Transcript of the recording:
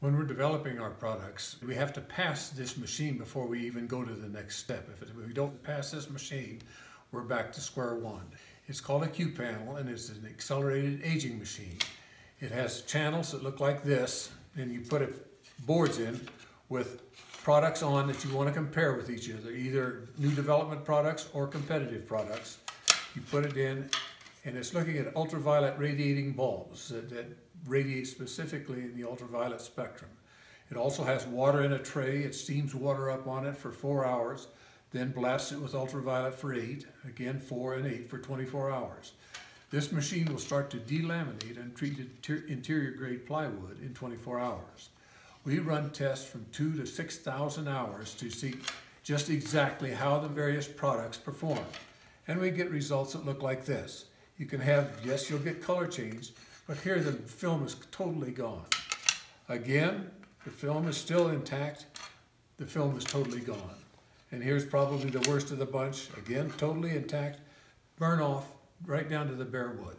When we're developing our products, we have to pass this machine before we even go to the next step. If we don't pass this machine, we're back to square one. It's called a Q-Panel, and it's an accelerated aging machine. It has channels that look like this, and you put boards in with products on that you want to compare with each other, either new development products or competitive products. You put it in, and it's looking at ultraviolet radiating bulbs that radiate specifically in the ultraviolet spectrum. It also has water in a tray. It steams water up on it for 4 hours, then blasts it with ultraviolet for 8, again 4 and 8 for 24 hours. This machine will start to delaminate untreated interior grade plywood in 24 hours. We run tests from 2,000 to 6,000 hours to see just exactly how the various products perform. And we get results that look like this. You can have, yes, you'll get color change, but here the film is totally gone. Again, the film is still intact. The film is totally gone. And here's probably the worst of the bunch. Again, totally intact. Burn off right down to the bare wood.